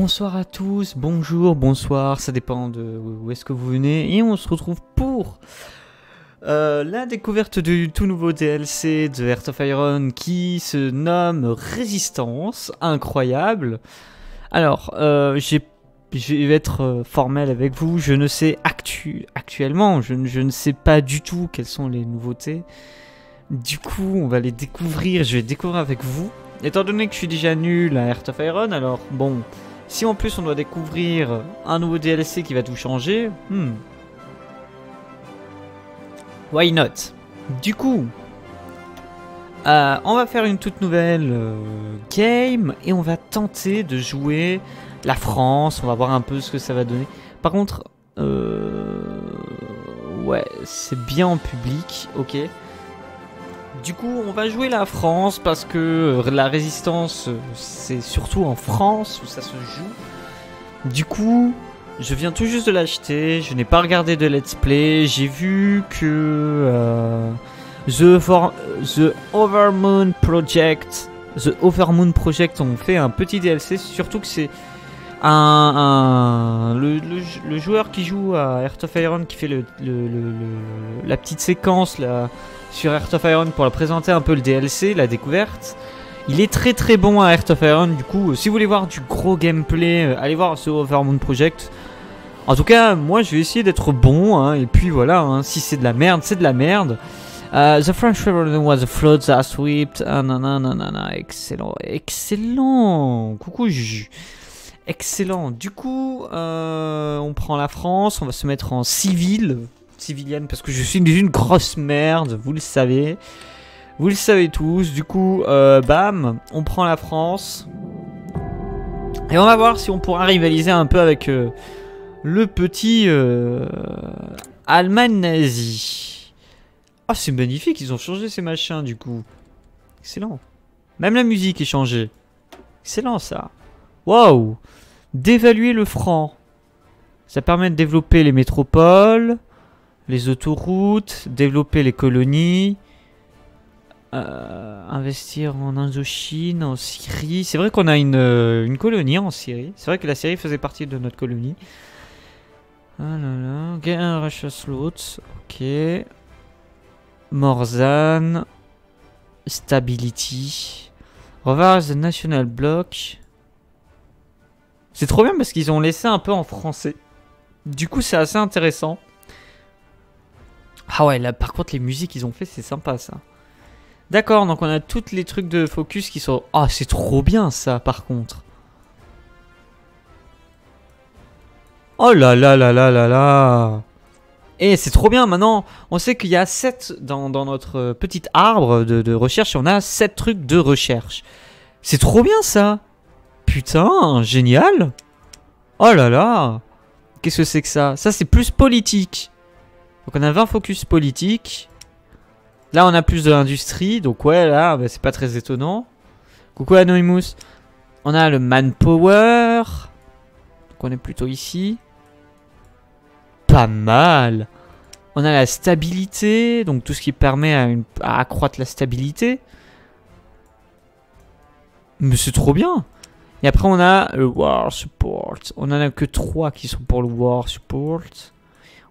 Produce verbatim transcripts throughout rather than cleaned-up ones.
Bonsoir à tous, bonjour, bonsoir, ça dépend de où est-ce que vous venez, et on se retrouve pour euh, la découverte du tout nouveau D L C de Hearts of Iron qui se nomme Résistance, incroyable. Alors, euh, je vais être formel avec vous, je ne sais actu actuellement, je, je ne sais pas du tout quelles sont les nouveautés, du coup on va les découvrir, je vais découvrir avec vous. Étant donné que je suis déjà nul à Hearts of Iron, alors bon, si en plus on doit découvrir un nouveau D L C qui va tout changer, hmm. Why not? Du coup, euh, on va faire une toute nouvelle euh, game et on va tenter de jouer la France, on va voir un peu ce que ça va donner. Par contre, euh, ouais, c'est bien en public, ok. Du coup, on va jouer la France parce que la résistance, c'est surtout en France où ça se joue. Du coup, je viens tout juste de l'acheter, je n'ai pas regardé de let's play, j'ai vu que euh, The, The Overmoon Project, The Overmoon Project ont fait un petit D L C, surtout que c'est un, un le, le, le joueur qui joue à Hearts of Iron qui fait le, le, le, le, la petite séquence là sur Hearts of Iron pour la présenter un peu le D L C, la découverte. Il est très très bon à Hearts of Iron, du coup, si vous voulez voir du gros gameplay, allez voir ce Overmoon Project. En tout cas, moi je vais essayer d'être bon, hein, et puis voilà, hein, si c'est de la merde, c'est de la merde. Uh, the French Revolution was the floods that swept, ah, nanana, excellent, excellent, coucou Juju. Excellent, du coup, euh, on prend la France, on va se mettre en civil. Civilienne, parce que je suis une grosse merde, vous le savez, vous le savez tous. Du coup, euh, bam, on prend la France et on va voir si on pourra rivaliser un peu avec euh, le petit euh, Allemagne nazie. Ah, oh, c'est magnifique, ils ont changé ces machins du coup. Excellent. Même la musique est changée. Excellent ça. Waouh. Dévaluer le franc. Ça permet de développer les métropoles. Les autoroutes, développer les colonies, euh, investir en Indochine, en Syrie. C'est vrai qu'on a une, euh, une colonie en Syrie. C'est vrai que la Syrie faisait partie de notre colonie. Ah là là. Gain Rachaslout. Ok. Morzan. Stability. Reverse the National Block. C'est trop bien parce qu'ils ont laissé un peu en français. Du coup, c'est assez intéressant. Ah ouais, là par contre les musiques qu'ils ont fait, c'est sympa ça. D'accord, donc on a tous les trucs de focus qui sont... Ah, oh, c'est trop bien ça par contre. Oh là là là là là là. Et c'est trop bien maintenant. On sait qu'il y a sept dans, dans notre petite arbre de, de recherche et on a sept trucs de recherche. C'est trop bien ça. Putain, génial. Oh là là. Qu'est-ce que c'est que ça? Ça c'est plus politique. Donc on a vingt focus politiques. Là on a plus de l'industrie. Donc ouais là bah, c'est pas très étonnant. Coucou Anonymous. On a le manpower. Donc on est plutôt ici. Pas mal. On a la stabilité. Donc tout ce qui permet à, une, à accroître la stabilité. Mais c'est trop bien. Et après on a le war support. On en a que trois qui sont pour le war support.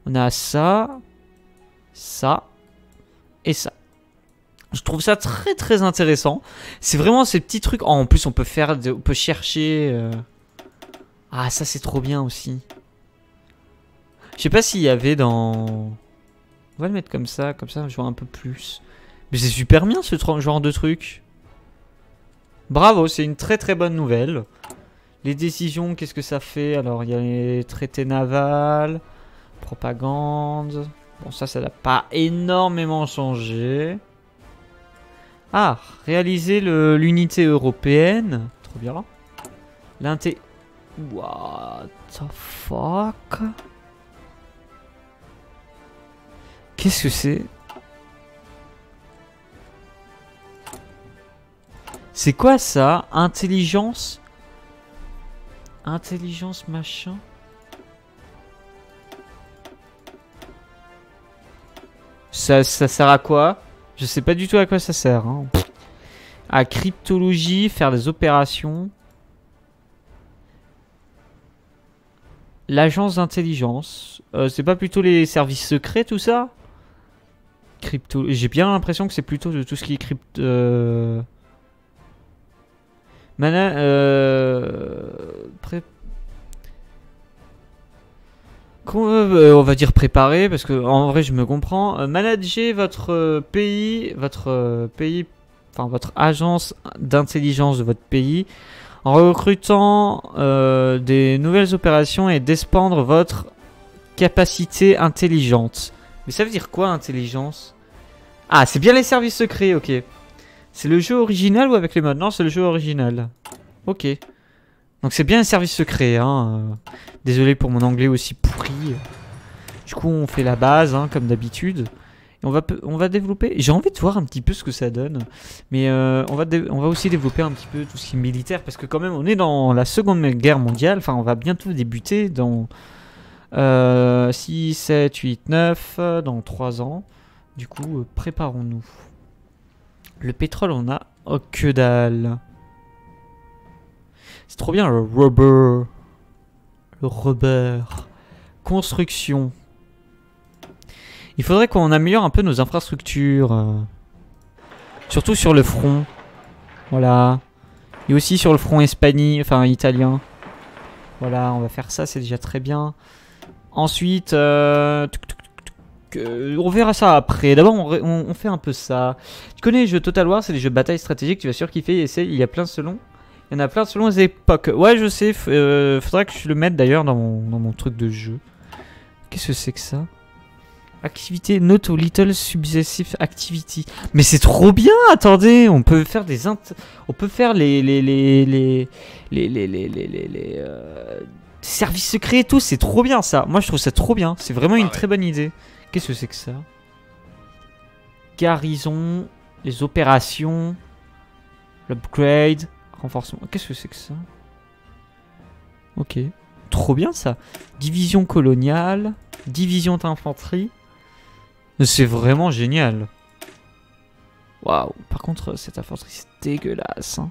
On a ça, ça et ça. Je trouve ça très très intéressant. C'est vraiment ces petits trucs. Oh, en plus, on peut faire, on peut chercher. Euh... Ah, ça c'est trop bien aussi. Je sais pas s'il y avait dans. On va le mettre comme ça, comme ça, je vois un peu plus. Mais c'est super bien ce genre de truc. Bravo, c'est une très très bonne nouvelle. Les décisions, qu'est-ce que ça fait? Alors, il y a les traités navals. Propagande. Bon, ça, ça n'a pas énormément changé. Ah, réaliser l'unité européenne. Trop bien. L'inté... What the fuck? Qu'est-ce que c'est? C'est quoi ça? Intelligence? Intelligence machin? Ça, ça sert à quoi? Je sais pas du tout à quoi ça sert. Hein. À cryptologie, faire des opérations. L'agence d'intelligence. Euh, c'est pas plutôt les services secrets, tout ça? Crypto. J'ai bien l'impression que c'est plutôt de tout ce qui est crypto. Euh... Mana. Euh... Pré... On va dire préparer parce que en vrai je me comprends. Euh, manager votre pays, votre pays, enfin votre agence d'intelligence de votre pays en recrutant euh, des nouvelles opérations et d'expandre votre capacité intelligente. Mais ça veut dire quoi intelligence? Ah, c'est bien les services secrets, ok. C'est le jeu original ou avec les modes? Non, c'est le jeu original. Ok. Donc c'est bien un service secret, hein. Désolé pour mon anglais aussi pourri. Du coup on fait la base, hein, comme d'habitude. Et on va, on va développer, j'ai envie de voir un petit peu ce que ça donne. Mais euh, on, va on va aussi développer un petit peu tout ce qui est militaire. Parce que quand même on est dans la Seconde Guerre mondiale. Enfin on va bientôt débuter dans euh, six, sept, huit, neuf, dans trois ans. Du coup euh, préparons-nous. Le pétrole on a, oh que dalle. C'est trop bien le rubber. Le rubber. Construction. Il faudrait qu'on améliore un peu nos infrastructures. Euh, surtout sur le front. Voilà. Et aussi sur le front espagnol, enfin italien. Voilà, on va faire ça, c'est déjà très bien. Ensuite, euh, tuc, tuc, tuc, tuc, euh, on verra ça après. D'abord, on, on, on fait un peu ça. Tu connais les jeux Total War, c'est des jeux de bataille stratégique, tu vas sûr kiffer. Il y a plein selon. Il y en a plein selon les époques. Ouais, je sais. Euh, faudrait que je le mette d'ailleurs dans mon, dans mon truc de jeu. Qu'est-ce que c'est que ça? Activité. Note au Little Subsessive Activity. Mais c'est trop bien. Attendez, on peut faire des int on peut faire les les les les les les les les, les, les euh, services secrets et tout. C'est trop bien ça. Moi, je trouve ça trop bien. C'est vraiment une très bonne idée. Qu'est-ce que c'est que ça? Garnison, les opérations, l'upgrade. Renforcement. Qu'est-ce que c'est que ça? Ok. Trop bien ça. Division coloniale. Division d'infanterie. C'est vraiment génial. Waouh. Par contre, cette infanterie, c'est dégueulasse. Hein.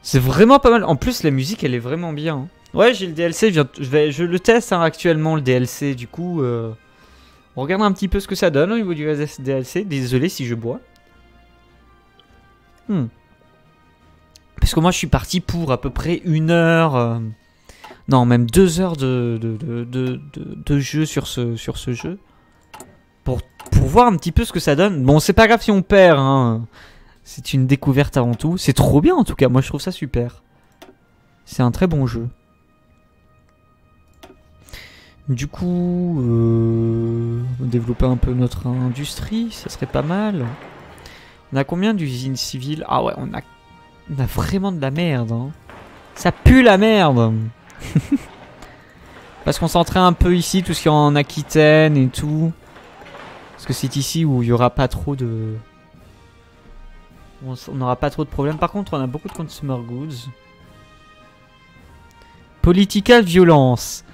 C'est vraiment pas mal. En plus, la musique, elle est vraiment bien. Hein. Ouais, j'ai le D L C, je, viens, je, vais, je le teste hein, actuellement le D L C, du coup, euh, on regarde un petit peu ce que ça donne au niveau du D L C, désolé si je bois. Hmm. Parce que moi je suis parti pour à peu près une heure, euh, non même deux heures de, de, de, de, de, de jeu sur ce, sur ce jeu, pour, pour voir un petit peu ce que ça donne. Bon, c'est pas grave si on perd, hein. C'est une découverte avant tout, c'est trop bien en tout cas, moi je trouve ça super. C'est un très bon jeu. Du coup, euh, développer un peu notre industrie, ça serait pas mal. On a combien d'usines civiles? Ah ouais, on a, on a vraiment de la merde. Hein. Ça pue la merde. Parce qu'on s'entraîne un peu ici, tout ce qui est en Aquitaine et tout. Parce que c'est ici où il n'y aura pas trop de... On n'aura pas trop de problèmes. Par contre, on a beaucoup de consumer goods. Political violence.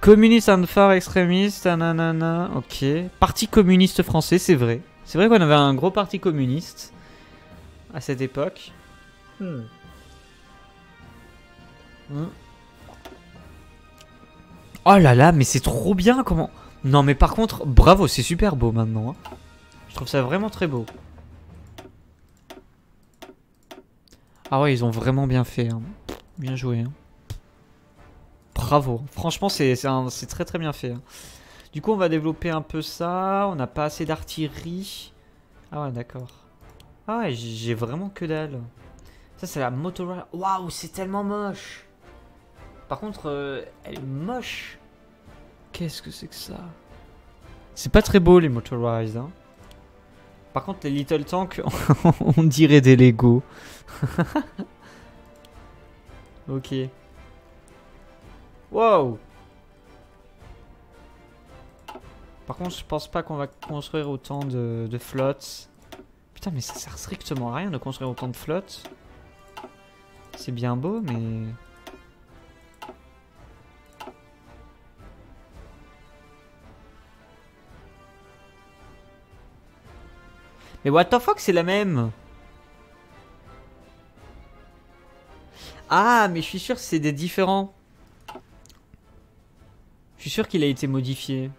Communiste and far extrémiste, nanana, ok. Parti communiste français, c'est vrai. C'est vrai qu'on avait un gros parti communiste à cette époque. Hmm. Hmm. Oh là là, mais c'est trop bien comment... Non mais par contre, bravo, c'est super beau maintenant. Hein. Je trouve ça vraiment très beau. Ah ouais, ils ont vraiment bien fait. Hein. Bien joué. Hein. Bravo, franchement c'est très très bien fait. Du coup on va développer un peu ça, on n'a pas assez d'artillerie. Ah ouais d'accord. Ah ouais j'ai vraiment que dalle. Ça c'est la Motorola, waouh c'est tellement moche. Par contre euh, elle est moche. Qu'est-ce que c'est que ça? C'est pas très beau les Motorized hein. Par contre les Little Tanks on dirait des Lego. Ok. Wow. Par contre je pense pas qu'on va construire autant de, de flottes. Putain mais ça sert strictement à rien de construire autant de flottes. C'est bien beau mais... Mais what the fuck, c'est la même. Ah, mais je suis sûr que c'est des différents. Je suis sûr qu'il a été modifié.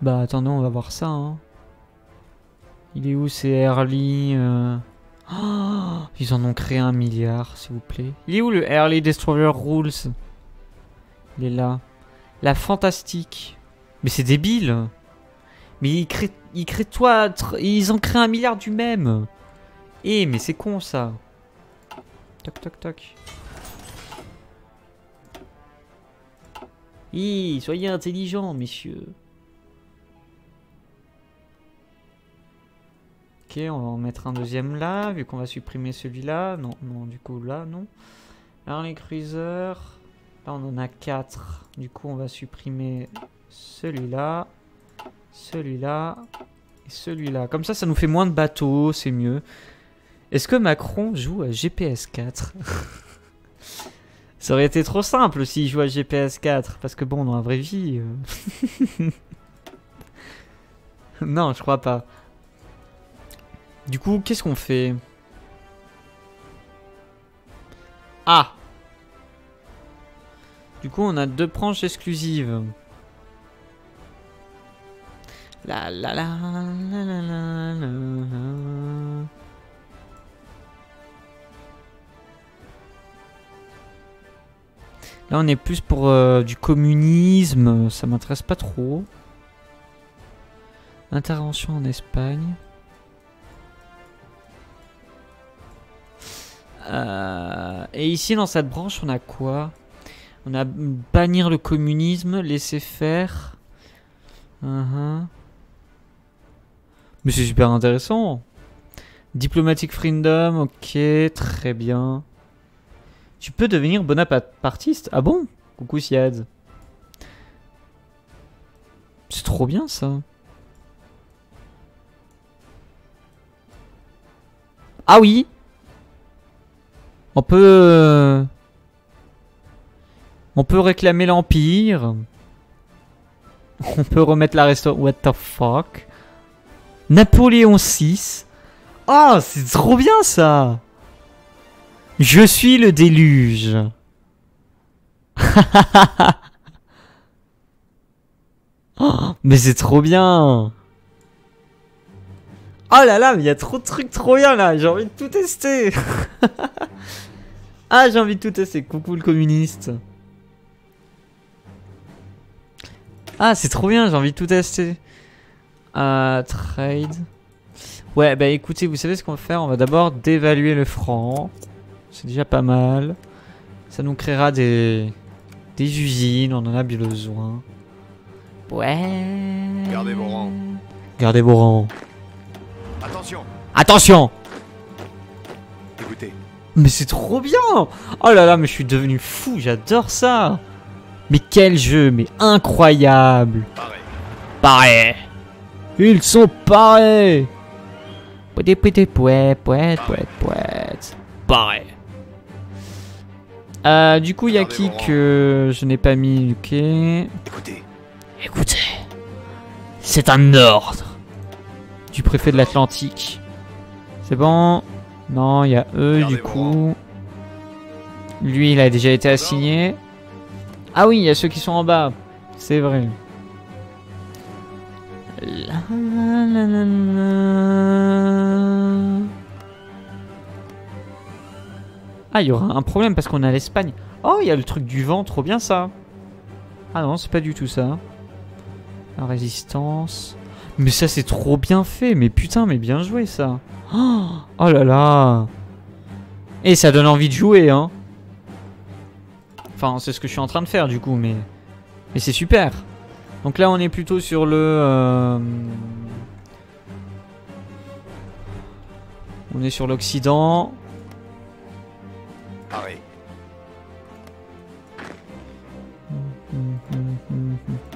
Bah attendons, on va voir ça. Hein. Il est où ces Early euh... oh, ils en ont créé un milliard, s'il vous plaît. Il est où le Early Destroyer Rules? Il est là. La fantastique. Mais c'est débile. Mais ils créent, ils créent toi, ils en créent un milliard du même. Eh, mais c'est con ça. Toc toc toc. Hi, soyez intelligents, messieurs. Ok, on va en mettre un deuxième là, vu qu'on va supprimer celui-là. Non, non, du coup là, non. Là, les cruisers. Là, on en a quatre. Du coup, on va supprimer celui-là, celui-là et celui-là. Comme ça, ça nous fait moins de bateaux, c'est mieux. Est-ce que Macron joue à G P S quatre? Ça aurait été trop simple s'il joue à G P S quatre. Parce que bon, dans la vraie vie... Euh... non, je crois pas. Du coup, qu'est-ce qu'on fait? Ah! Du coup, on a deux branches exclusives. La la la la la la la. Là, on est plus pour euh, du communisme. Ça m'intéresse pas trop. Intervention en Espagne. Euh, et ici, dans cette branche, on a quoi? On a bannir le communisme, laisser faire. Uh-huh. Mais c'est super intéressant. Diplomatic Freedom, ok, très bien. Tu peux devenir bonapartiste? Ah bon? Coucou Siad. C'est trop bien ça. Ah oui! On peut... On peut réclamer l'Empire. On peut remettre la restauration. What the fuck? Napoléon six. Ah, oh, c'est trop bien ça! Je suis le déluge. Oh, mais c'est trop bien! Oh là là, mais il y a trop de trucs trop bien là! J'ai envie de tout tester! Ah, j'ai envie de tout tester. Coucou le communiste. Ah, c'est trop bien, j'ai envie de tout tester. Euh, trade. Ouais, bah écoutez, vous savez ce qu'on va faire? On va d'abord dévaluer le franc. C'est déjà pas mal. Ça nous créera des... des usines, on en a besoin. Ouais. Gardez vos rangs. Gardez vos rangs. Attention. Attention. Écoutez. Mais c'est trop bien. Oh là là, mais je suis devenu fou, j'adore ça. Mais quel jeu, mais incroyable. Pareil. Pareil. Ils sont pareils. Pouet, pouet, pouet, pouet, pouet. Pareil. Euh, du coup, il y a qui que je n'ai pas mis, ok. Écoutez. Écoutez. C'est un ordre. Du préfet de l'Atlantique. C'est bon. Non, il y a eux, du coup. Lui, il a déjà été assigné. Ah oui, il y a ceux qui sont en bas. C'est vrai. La, la, la, la, la. Ah, il y aura un problème parce qu'on a l'Espagne. Oh, il y a le truc du vent, trop bien ça. Ah non, c'est pas du tout ça. La résistance. Mais ça, c'est trop bien fait. Mais putain, mais bien joué ça. Oh, oh là là. Et ça donne envie de jouer, hein. Enfin, c'est ce que je suis en train de faire du coup, mais, mais c'est super. Donc là, on est plutôt sur le... Euh... On est sur l'Occident. Pareil.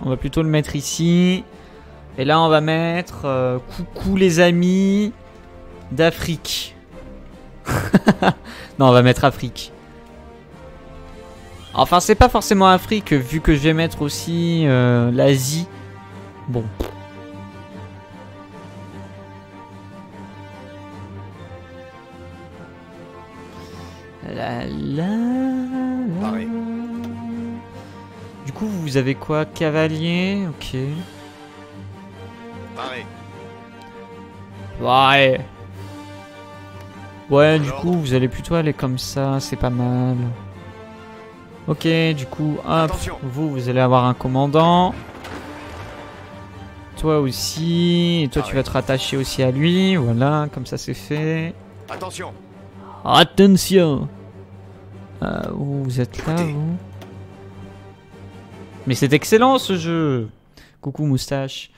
On va plutôt le mettre ici. Et là, on va mettre... Euh, coucou les amis d'Afrique. Non, on va mettre Afrique. Enfin, c'est pas forcément Afrique, vu que je vais mettre aussi euh, l'Asie. Bon. La, la, la. Pareil. Du coup, vous avez quoi? Cavalier, ok. Pareil. Ouais. Ouais, du coup, vous allez plutôt aller comme ça, c'est pas mal. Ok, du coup, hop, attention. vous, vous allez avoir un commandant. Toi aussi, et toi, Arrête. tu vas te rattacher aussi à lui, voilà, comme ça, c'est fait. Attention. Attention. Euh, vous êtes Écoutez. là, vous Mais c'est excellent, ce jeu. Coucou, moustache.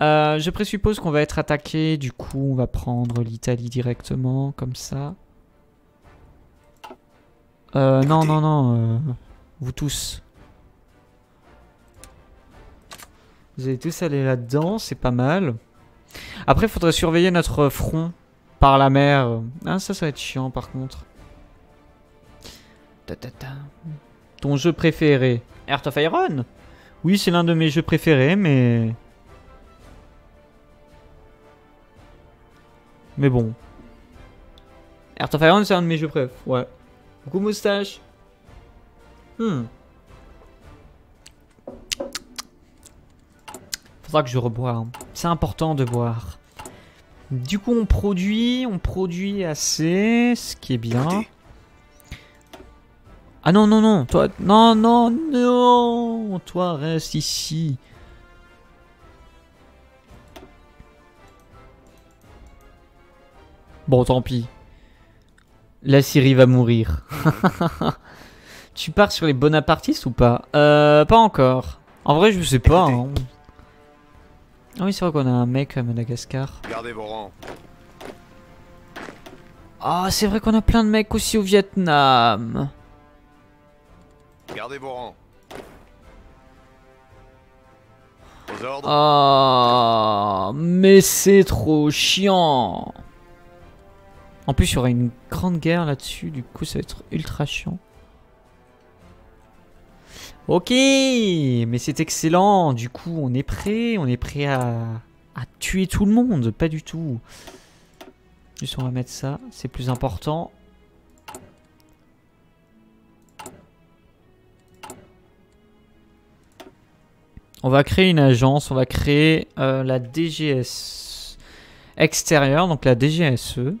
Euh, je présuppose qu'on va être attaqué, du coup, on va prendre l'Italie directement, comme ça. Euh, non, non, non, euh, vous tous. Vous allez tous aller là-dedans, c'est pas mal. Après, il faudrait surveiller notre front par la mer. Ah, ça, ça va être chiant, par contre. Ta, ta, ta. Ton jeu préféré, Hearts of Iron? Oui, c'est l'un de mes jeux préférés, mais... Mais bon. Hearts of Iron, c'est un de mes jeux préf, ouais. Coucou moustache. Hmm. Faudra que je rebois. C'est important de boire. Du coup, on produit, on produit assez, ce qui est bien. Ah non, non, non, toi, non, non, non, toi reste ici. Bon, tant pis. La Syrie va mourir. Tu pars sur les bonapartistes ou pas? Euh, pas encore. En vrai, je sais pas. Hein. Ah oui, c'est vrai qu'on a un mec à Madagascar. Gardez vos rangs. Ah, c'est vrai qu'on a plein de mecs aussi au Vietnam. Gardez vos rangs. Aux ordres. Ah, mais c'est trop chiant. En plus, il y aura une grande guerre là-dessus, du coup, ça va être ultra chiant. Ok, mais c'est excellent, du coup, on est prêt, on est prêt à, à tuer tout le monde, pas du tout. Juste, on va mettre ça, c'est plus important. On va créer une agence, on va créer euh, la D G S extérieure, donc la D G S E.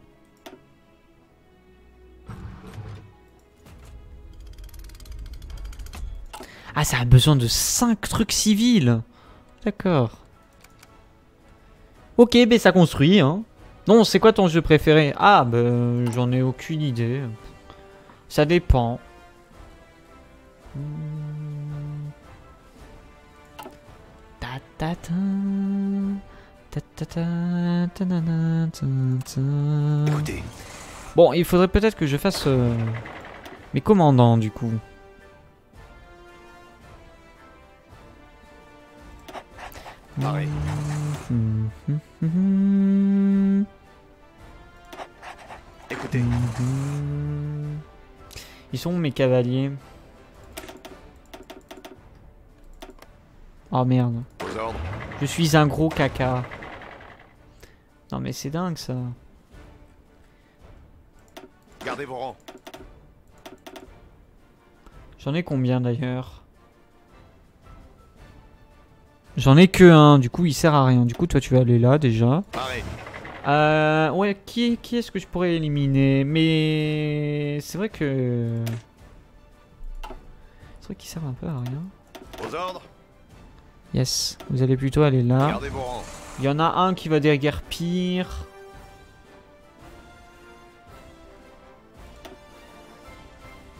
Ah, ça a besoin de cinq trucs civils. D'accord. Ok, ben ça construit, hein. Non, c'est quoi ton jeu préféré? Ah, ben j'en ai aucune idée. Ça dépend. Écoutez. Bon, il faudrait peut-être que je fasse euh, mes commandants, du coup. Pareil. Mmh, mmh, mmh. Écoutez. Mmh. Ils sont où mes cavaliers? Oh merde. Je suis un gros caca. Non mais c'est dingue ça. Gardez vos rangs. J'en ai combien d'ailleurs? J'en ai que un, du coup il sert à rien. Du coup toi tu vas aller là déjà. Pareil. Euh, ouais, qui, qui est-ce que je pourrais éliminer? Mais c'est vrai que... C'est vrai qu'ils servent un peu à rien. Aux ordres. Yes, vous allez plutôt aller là. Gardez vos rangs. Il y en a un qui va déguerpir.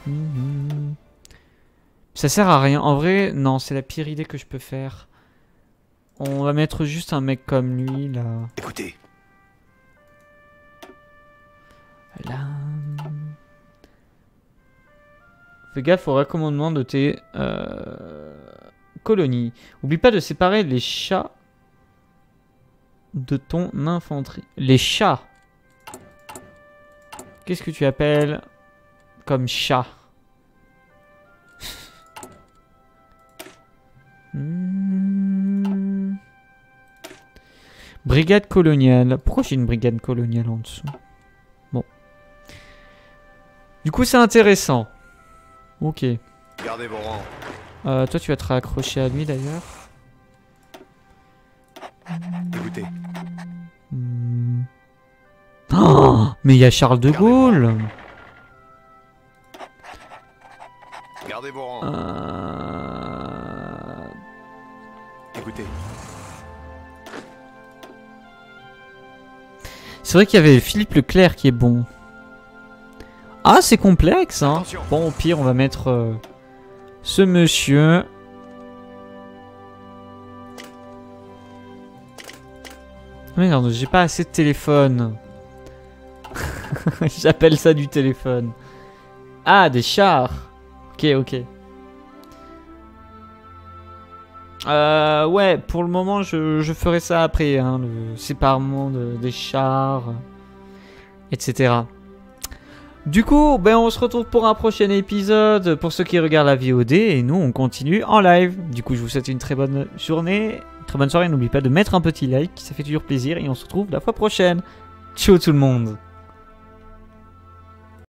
Mmh. Ça sert à rien. En vrai, non, c'est la pire idée que je peux faire. On va mettre juste un mec comme lui, là. Écoutez. Là. Fais gaffe au recommandement de tes euh, colonies. Oublie pas de séparer les chats de ton infanterie. Les chats. Qu'est-ce que tu appelles comme chat? Hmm. Brigade coloniale. Pourquoi j'ai une brigade coloniale en dessous? Bon. Du coup, c'est intéressant. Ok. Gardez vos rangs. Euh, toi, tu vas te raccrocher à lui d'ailleurs. Écoutez. Hmm. Oh, mais il y a Charles de Gaulle. Gardez vos rangs. Euh... Écoutez. C'est vrai qu'il y avait Philippe Leclerc qui est bon. Ah, c'est complexe, hein. Attention. Bon, au pire, on va mettre euh, ce monsieur. Merde, j'ai pas assez de téléphone. J'appelle ça du téléphone. Ah, des chars. Ok, ok. Euh, ouais, pour le moment, je, je ferai ça après, hein, le séparement de, des chars, et cetera. Du coup, ben, on se retrouve pour un prochain épisode, pour ceux qui regardent la V O D, et nous, on continue en live. Du coup, je vous souhaite une très bonne journée, une très bonne soirée, n'oubliez pas de mettre un petit like, ça fait toujours plaisir, et on se retrouve la fois prochaine. Ciao tout le monde!